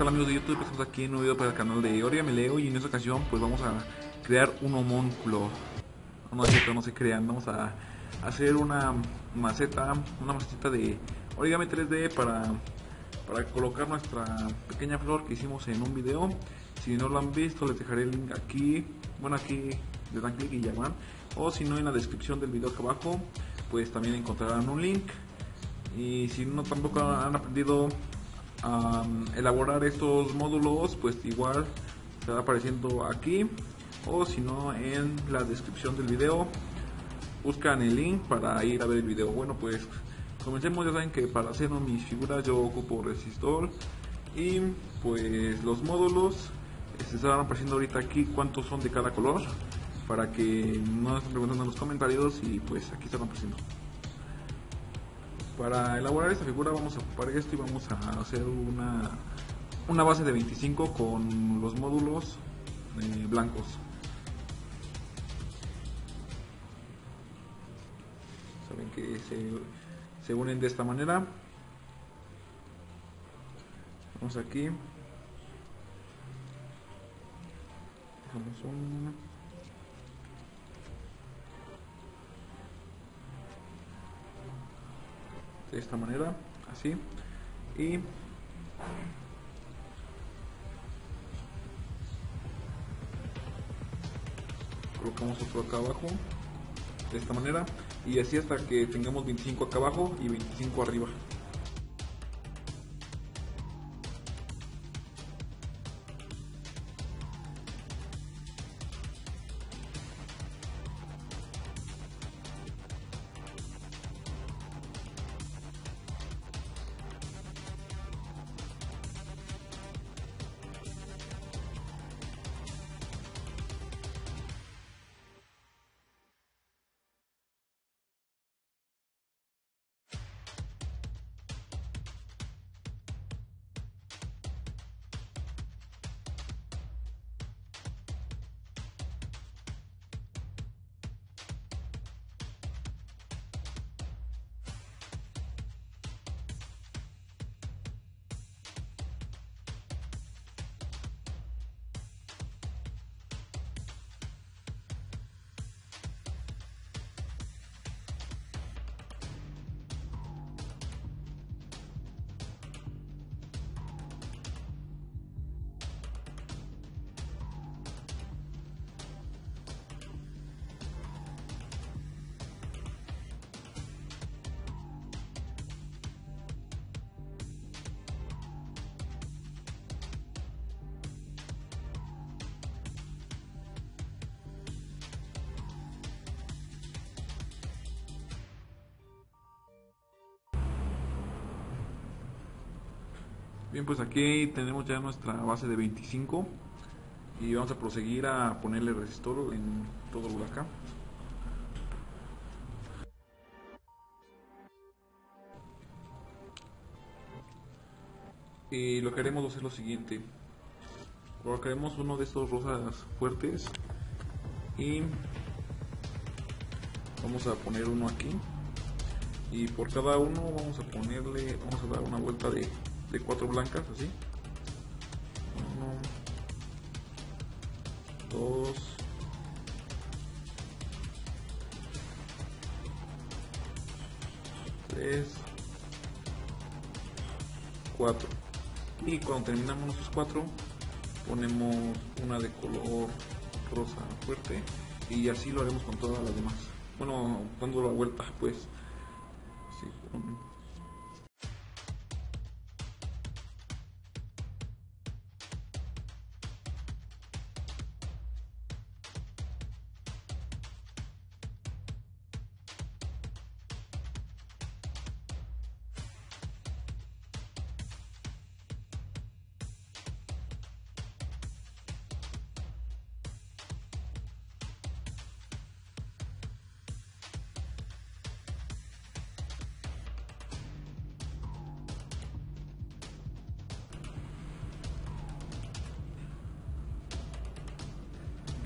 Hola amigos de YouTube, estamos aquí en un video para el canal de Origami Leo y en esta ocasión pues vamos a crear un homúnculo. Vamos a hacer una macetita de origami 3D para colocar nuestra pequeña flor que hicimos en un video. Si no lo han visto les dejaré el link aquí, bueno aquí le dan clic y ya van, o si no en la descripción del video acá abajo pues también encontrarán un link. Y si no tampoco han aprendido a elaborar estos módulos pues igual estará apareciendo aquí, o si no en la descripción del video buscan el link para ir a ver el video. Bueno pues comencemos. Ya saben que para hacer mis figuras yo ocupo resistor y pues los módulos se estarán apareciendo ahorita aquí cuántos son de cada color para que no estén preguntando en los comentarios, y pues aquí están apareciendo. Para elaborar esta figura vamos a ocupar esto y vamos a hacer una base de 25 con los módulos blancos. Saben que se unen de esta manera. Vamos aquí. Dejamos una. De esta manera, así, y colocamos otro acá abajo de esta manera y así hasta que tengamos 25 acá abajo y 25 arriba. Bien, pues aquí tenemos ya nuestra base de 25 y vamos a proseguir a ponerle resistor en todo lo de acá. Y lo que haremos es lo siguiente: colocaremos uno de estos rosas fuertes y vamos a poner uno aquí, y por cada uno vamos a dar una vuelta de 4 blancas, así 1 2 3 4, y cuando terminamos nuestros 4 ponemos una de color rosa fuerte y así lo haremos con todas las demás, bueno dando la vuelta pues así,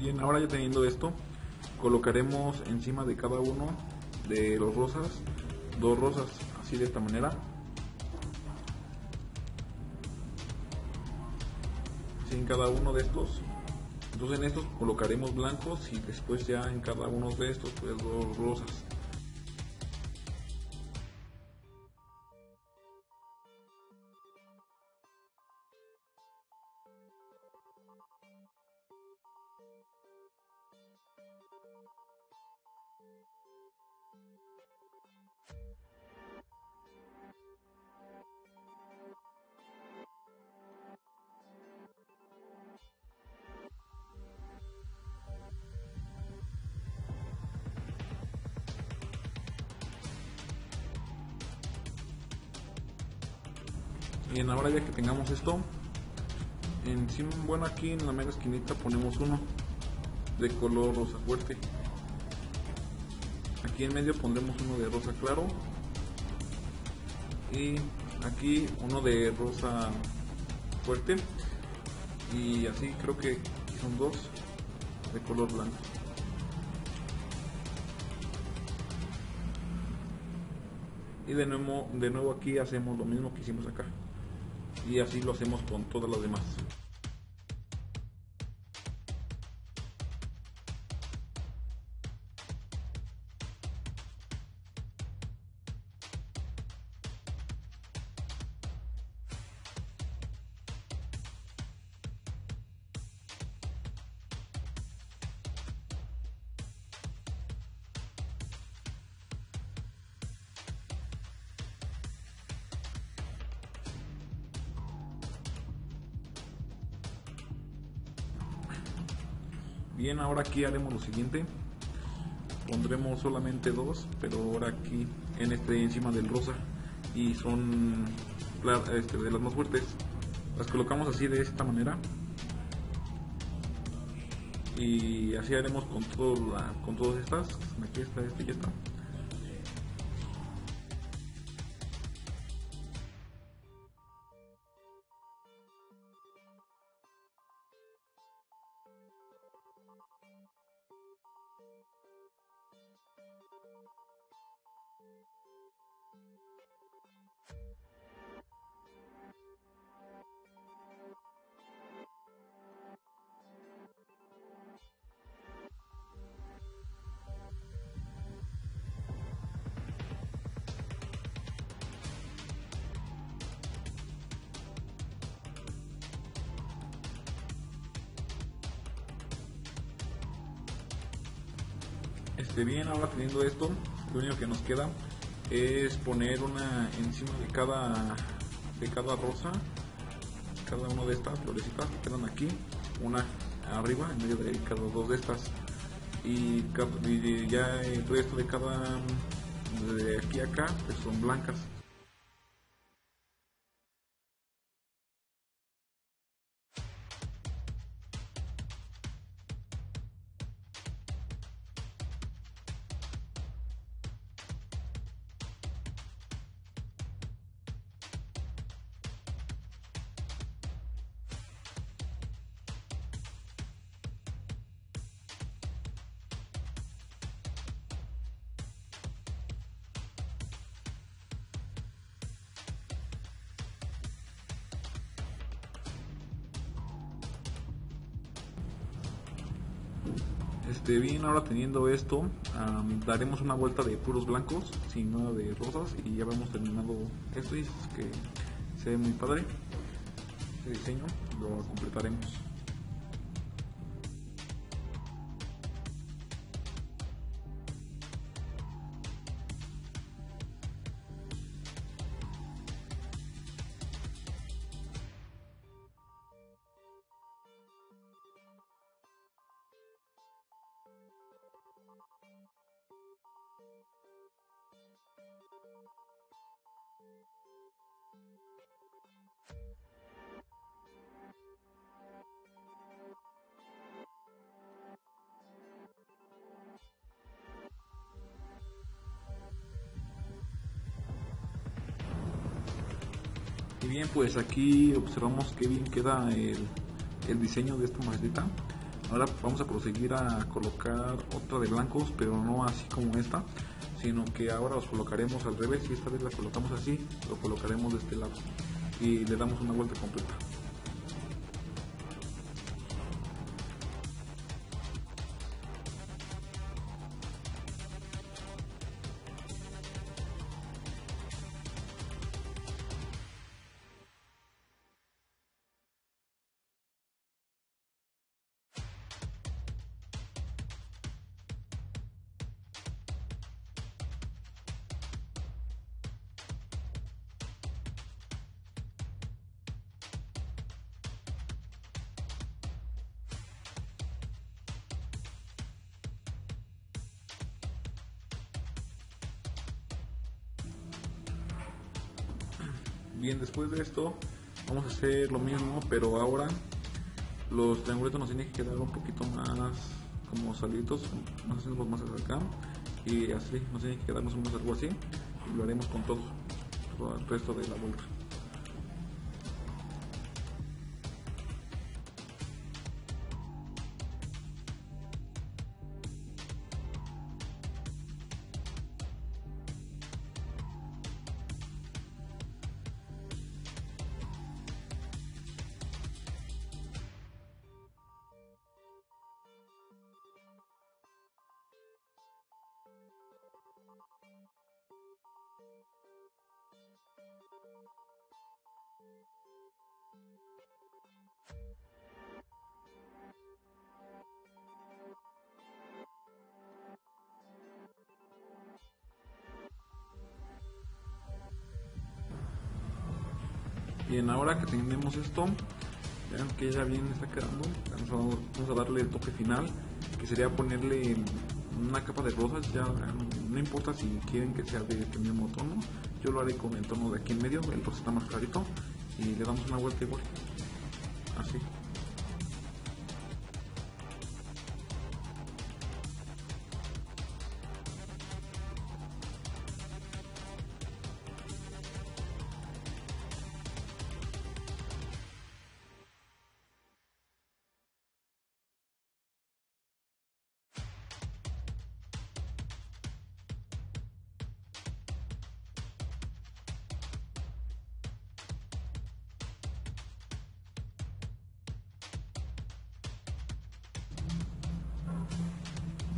Bien, ahora ya teniendo esto, colocaremos encima de cada uno de los rosas, 2 rosas, así de esta manera. en cada uno de estos. Entonces en estos colocaremos blancos y después ya en cada uno de estos pues dos rosas. Bien, ahora ya que tengamos esto, encima, bueno, aquí en la mera esquinita ponemos uno de color rosa fuerte. Aquí en medio pondremos uno de rosa claro. Y aquí uno de rosa fuerte. Y así creo que son dos de color blanco. Y de nuevo aquí hacemos lo mismo que hicimos acá. Y así lo hacemos con todas las demás. Bien, ahora aquí haremos lo siguiente, pondremos solamente dos, pero ahora aquí en este encima del rosa y son de las más fuertes, las colocamos así de esta manera y así haremos con todas estas, aquí está, este y esta. Bien, ahora teniendo esto, lo único que nos queda es poner una encima de cada rosa, cada una de estas florecitas que quedan aquí, una arriba en medio de cada dos de estas y ya el resto de cada de aquí a acá pues son blancas. Bien, ahora teniendo esto, daremos una vuelta de puros blancos, sin nada de rosas, y ya hemos terminado esto y es que se ve muy padre. Este diseño lo completaremos. Y bien, pues aquí observamos que bien queda el diseño de esta macetita. Ahora vamos a proseguir a colocar otra de blancos, pero no así como esta, sino que ahora los colocaremos al revés y esta vez la colocamos así, lo colocaremos de este lado y le damos una vuelta completa. Bien, después de esto vamos a hacer lo mismo, pero ahora los triangulitos nos tienen que quedar un poquito más como saliditos, nos hacemos más acá y así, nos tiene que quedar más o menos algo así, y lo haremos con todo el resto de la vuelta. Bien, ahora que tenemos esto, vean que ya bien está quedando, vamos a darle el toque final, que sería ponerle una capa de rosas. Ya no importa si quieren que sea del mismo tono, yo lo haré con el tono de aquí en medio, el rosa está más clarito, y le damos una vuelta igual, así.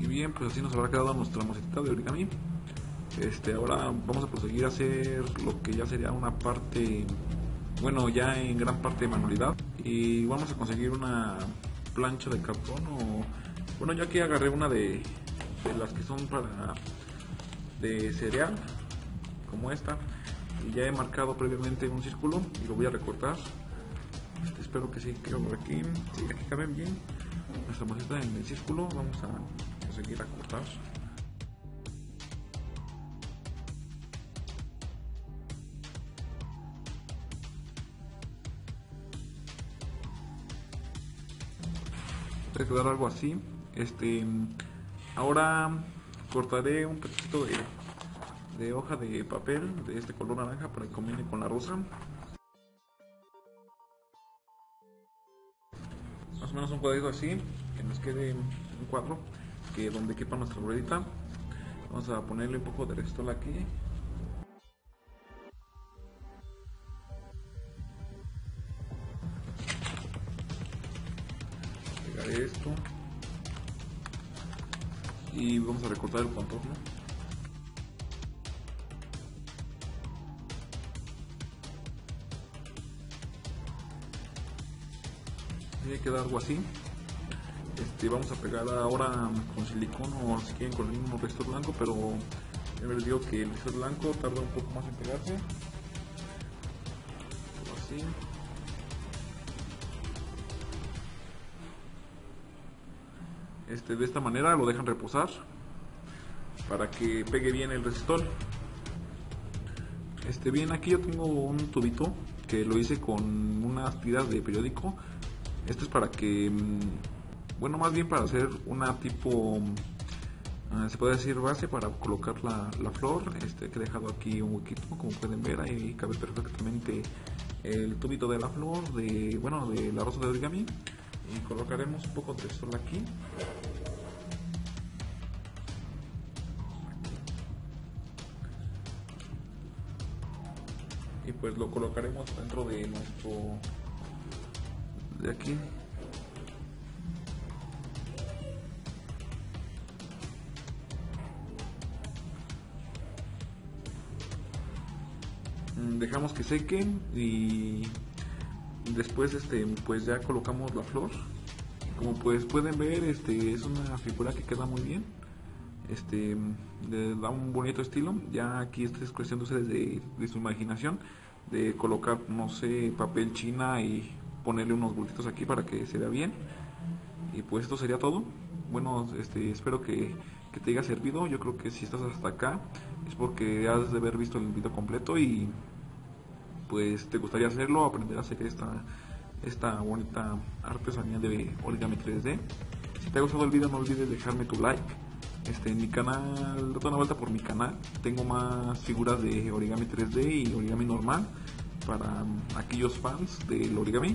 Bien, pues así nos habrá quedado nuestra mosquita de origami. Ahora vamos a proseguir a hacer lo que ya sería una parte, bueno, ya en gran parte de manualidad, y vamos a conseguir una plancha de cartón, o bueno, yo aquí agarré una de las que son para de cereal, como esta, y ya he marcado previamente un círculo y lo voy a recortar. Espero que sí, creo por aquí, sí, aquí caben bien nuestra mosquita en el círculo. Vamos a seguir a cortar. Voy a quedar algo así. Ahora cortaré un poquito de hoja de papel de este color naranja para que combine con la rosa. Más o menos un cuadrito así, que nos quede un cuadro que donde quepa nuestra ruedita. Vamos a ponerle un poco de restola aquí. Pegaré esto y vamos a recortar el contorno. Tiene que dar algo así. Vamos a pegar ahora con silicón, o si quieren con el mismo resto blanco, pero ya les digo que el resto blanco tarda un poco más en pegarse. Así. De esta manera lo dejan reposar para que pegue bien el resistor. Bien, aquí yo tengo un tubito que lo hice con unas tiras de periódico. Esto es para que, bueno, más bien para hacer una tipo, se puede decir base para colocar la flor. Que he dejado aquí un huequito, como pueden ver, ahí cabe perfectamente el tubito de la flor, de la rosa de origami. Y colocaremos un poco de sol aquí. Y pues lo colocaremos dentro de nuestro, de aquí. Dejamos que seque y después pues ya colocamos la flor. Como pues pueden ver, es una figura que queda muy bien, le da un bonito estilo. Ya aquí es cuestión de ustedes, de su imaginación, de colocar, no sé, papel china y ponerle unos bultitos aquí para que se vea bien. Y pues esto sería todo. Bueno, espero que te haya servido. Yo creo que si estás hasta acá es porque has de haber visto el video completo, y pues te gustaría hacerlo, aprender a hacer esta bonita artesanía de origami 3D. Si te ha gustado el video, no olvides dejarme tu like. En mi canal, date una vuelta por mi canal, tengo más figuras de origami 3D y origami normal para aquellos fans del origami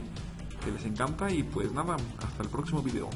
que les encanta. Y pues nada, hasta el próximo video.